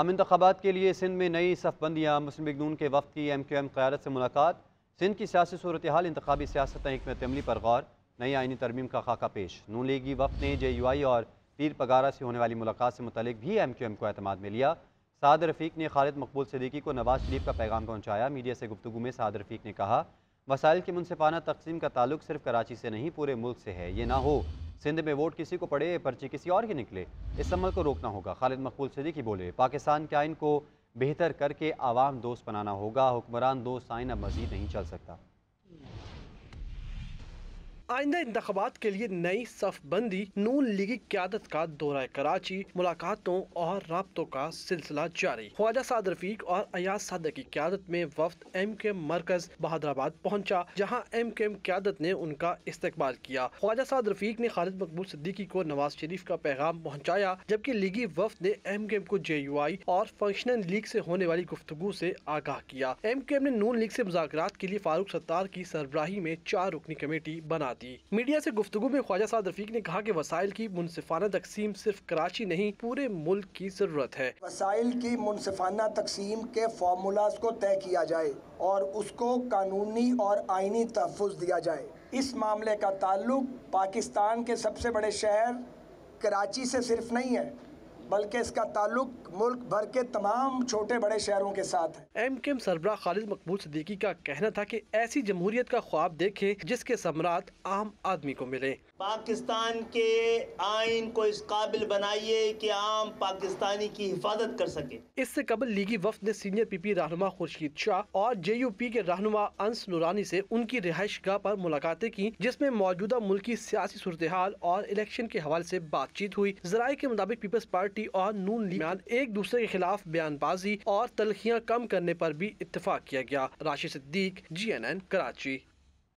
आम इंतखाबात के लिए सिंध में नई सफ़बंदियाँ, मुस्लिम लीग नून के वफ़द की MQM क़यादत से मुलाकात, सिंध की सियासी सूरत हाल, इंतखाबी सियासत हिकमत अमली पर गौर, नई आइनी तरमीम का खाका पेश। नून लीगी वफ़द ने JUI और पीर पगारा से होने वाली मुलाकात से मुतलिक भी MQM को एतमाद में लिया। साद रफ़ीक ने खालिद मकबूल सिद्दीकी को नवाज शरीफ का पैगाम पहुँचाया। मीडिया से गुफ्तगू में साद रफ़ीक ने कहा, वसाइल की मुनसिफाना तकसीम का ताल्लुक सिर्फ कराची से नहीं पूरे मुल्क से है। ये ना हो सिंध में वोट किसी को पड़े, पर्ची किसी और की निकले। इस अमल को रोकना होगा। खालिद मकबूल सिद्दीकी बोले, पाकिस्तान के आइन को बेहतर करके आवाम दोस्त बनाना होगा। हुक्मरान दोस्त आइन अब मज़ीद नहीं चल सकता। आइंदा इंतखाबात के लिए नई सफ़बंदी, नून लीगी क़यादत का दौरा कराची, मुलाकातों और राब्तों का सिलसिला जारी। ख्वाजा साद रफीक और एजाज सादिक की क़यादत में वफ़द MQM मरकज़ बहादुराबाद पहुँचा, जहाँ MQM क़यादत ने उनका इस्तकबाल किया। ख्वाजा साद रफीक ने खालिद मकबूल सिद्दीकी को नवाज शरीफ का पैगाम पहुँचाया, जबकि लीगी वफ़द ने MQM को JUI और फंक्शनल लीग से होने वाली गुफ्तगू से आगाह किया। MQM ने नून लीग से मुज़ाकरात के लिए फ़ारूक सत्तार की सरबराही में 4 रुकनी कमेटी बना। मीडिया से गुफ्तगू में ख्वाजा साद रफीक ने कहा कि वसाइल की मुनसिफाना तकसीम सिर्फ कराची नहीं पूरे मुल्क की जरूरत है। वसाइल की मुनसिफाना तकसीम के फार्मूलाज को तय किया जाए और उसको कानूनी और आइनी तहफ़्फ़ुज़ दिया जाए। इस मामले का ताल्लुक पाकिस्तान के सबसे बड़े शहर कराची से सिर्फ नहीं है, बल्कि इसका ताल्लुक मुल्क भर के तमाम छोटे बड़े शहरों के साथ है। MQM सरबराह खालिद मकबूल सिद्दीकी का कहना था कि ऐसी जमहूरियत का ख्वाब देखे जिसके समरात आम आदमी को मिले। पाकिस्तान के आइन को इस काबिल बनाइए कि आम पाकिस्तानी की हिफाजत कर सके। इससे कबल लीगी वफ़द ने सीनियर PP रहनुमा खुर्शीद शाह और JUP के रहनुमा अनस नूरानी से उनकी रिहाइशगाह पर मुलाकातें की, जिसमें मौजूदा मुल्की सियासी सूरत हाल और इलेक्शन के हवाले से बातचीत हुई। ज़राए के मुताबिक पीपल्स पार्टी और नून लीग एक दूसरे के खिलाफ बयानबाजी और तलखियाँ कम करने पर भी इत्तफाक किया गया। राशिद सिद्दीक, GNN कराची।